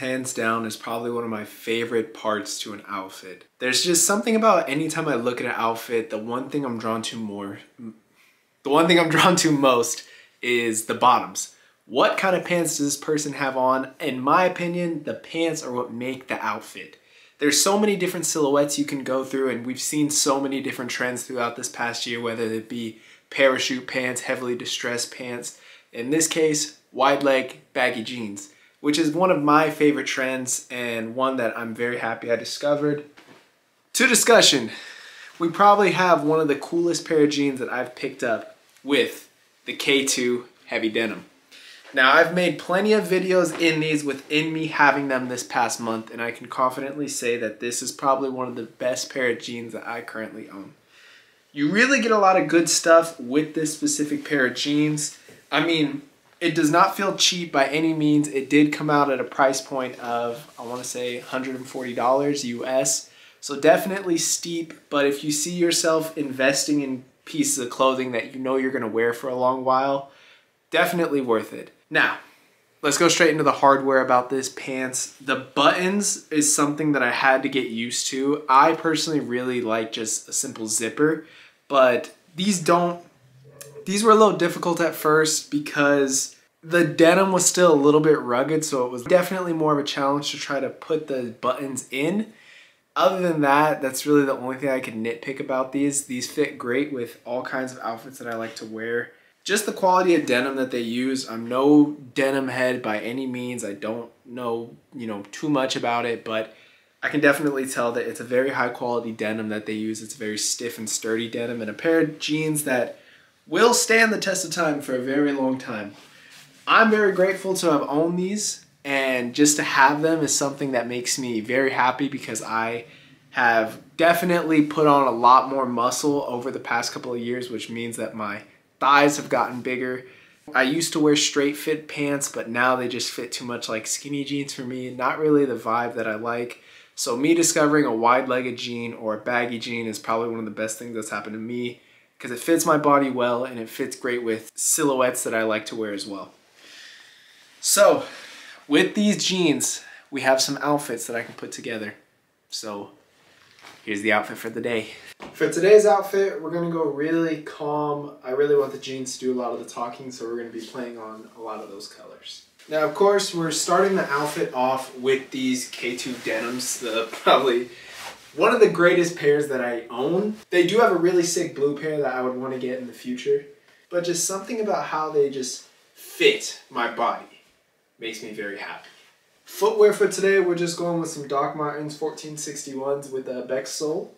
hands down, is probably one of my favorite parts to an outfit. There's just something about anytime I look at an outfit, the one thing I'm drawn to most is the bottoms. What kind of pants does this person have on? In my opinion, the pants are what make the outfit. There's so many different silhouettes you can go through, and we've seen so many different trends throughout this past year, whether it be parachute pants, heavily distressed pants, in this case, wide leg baggy jeans, which is one of my favorite trends and one that I'm very happy I discovered. To discussion, we probably have one of the coolest pair of jeans that I've picked up with the K-Two heavy denim. Now, I've made plenty of videos in these within me having them this past month, and I can confidently say that this is probably one of the best pair of jeans that I currently own. You really get a lot of good stuff with this specific pair of jeans. I mean, it does not feel cheap by any means. It did come out at a price point of, I want to say, $140 US. So definitely steep, but if you see yourself investing in pieces of clothing that you know you're going to wear for a long while, definitely worth it. Now, let's go straight into the hardware about this pants. The buttons is something that I had to get used to. I personally really like just a simple zipper, but these were a little difficult at first because the denim was still a little bit rugged, so it was definitely more of a challenge to try to put the buttons in. Other than that, that's really the only thing I could nitpick about these. These fit great with all kinds of outfits that I like to wear. Just the quality of denim that they use. I'm no denim head by any means. I don't know, too much about it, but I can definitely tell that it's a very high quality denim that they use. It's very stiff and sturdy denim, and a pair of jeans that will stand the test of time for a very long time. I'm very grateful to have owned these, and just to have them is something that makes me very happy because I have definitely put on a lot more muscle over the past couple of years, which means that my thighs have gotten bigger. I used to wear straight fit pants, but now they just fit too much like skinny jeans for me. Not really the vibe that I like. So me discovering a wide-legged jean or a baggy jean is probably one of the best things that's happened to me because it fits my body well and it fits great with silhouettes that I like to wear as well. So with these jeans, we have some outfits that I can put together. So here's the outfit for the day. For today's outfit, we're gonna go really calm. I really want the jeans to do a lot of the talking, so we're gonna be playing on a lot of those colors. Now, of course, we're starting the outfit off with these K-Two denims, probably one of the greatest pairs that I own. They do have a really sick blue pair that I would wanna get in the future, but just something about how they just fit my body makes me very happy. Footwear for today, we're just going with some Doc Martens 1461s with a Beck sole.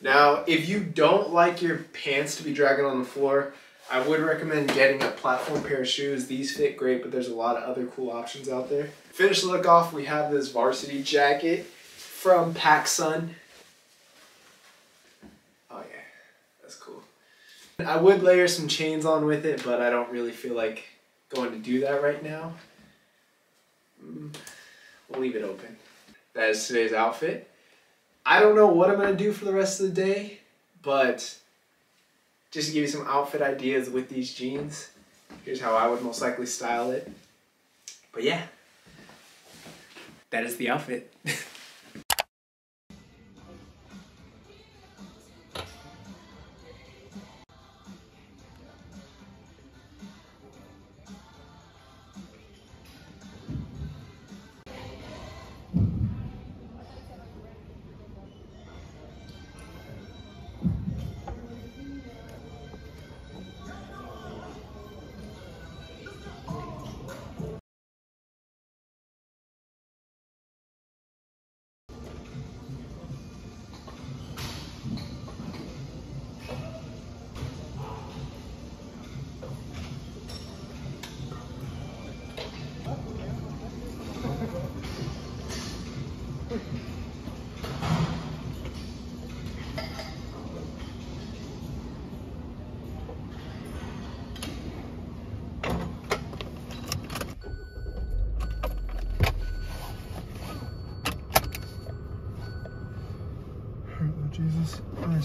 Now, if you don't like your pants to be dragging on the floor, I would recommend getting a platform pair of shoes. These fit great, but there's a lot of other cool options out there. Finish the look off, we have this varsity jacket from PacSun. Oh yeah, that's cool. I would layer some chains on with it, but I don't really feel like going to do that right now. We'll leave it open. That is today's outfit. I don't know what I'm going to do for the rest of the day, but just to give you some outfit ideas with these jeans, here's how I would most likely style it. But yeah, that is the outfit.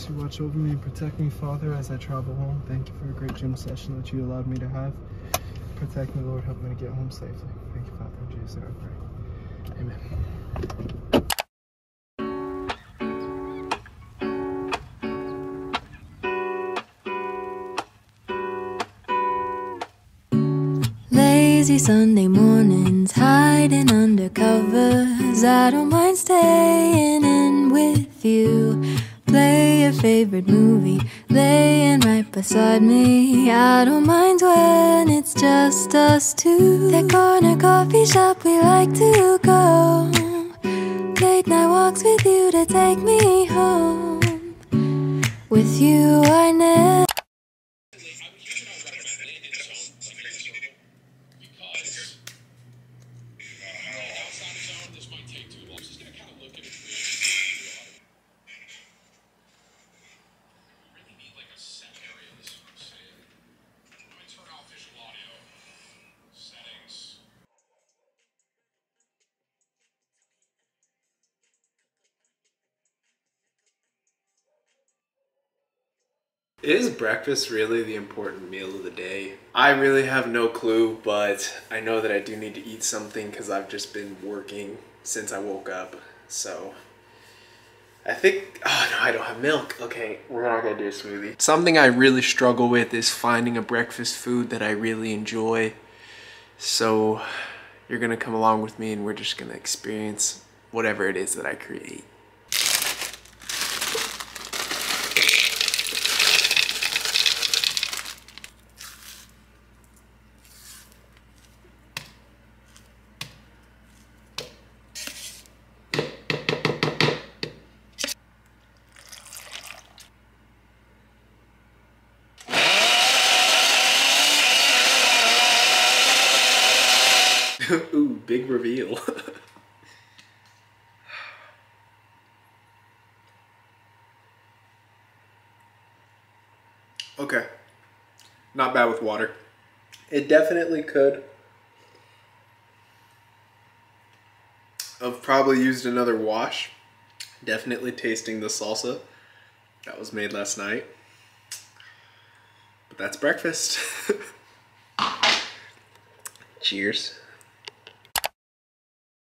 goodness, you watch over me and protect me, Father, as I travel home. Thank you for a great gym session that you allowed me to have. Protect me, Lord. Help me to get home safely. Thank you, Father. In Jesus' name I pray. Amen. Sunday mornings, hiding under covers. I don't mind staying in with you. Play your favorite movie, laying right beside me. I don't mind when it's just us two. That corner coffee shop we like to go. Late night walks with you to take me home. With you I never. Is breakfast really the important meal of the day? I really have no clue, but I know that I do need to eat something because I've just been working since I woke up. So I think, oh no, I don't have milk. Okay, we're not gonna do a smoothie. Something I really struggle with is finding a breakfast food that I really enjoy. So you're gonna come along with me and we're just gonna experience whatever it is that I create. Ooh, big reveal. Okay. Not bad with water. It definitely could have probably used another wash. Definitely tasting the salsa that was made last night. But that's breakfast. Cheers.